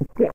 Yeah.